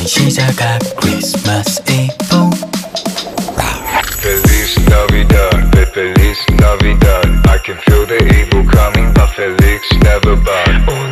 and she's a got Christmas Evil. Feliz Navidad, Feliz Navidad. I can feel the evil coming, but Felix never bad.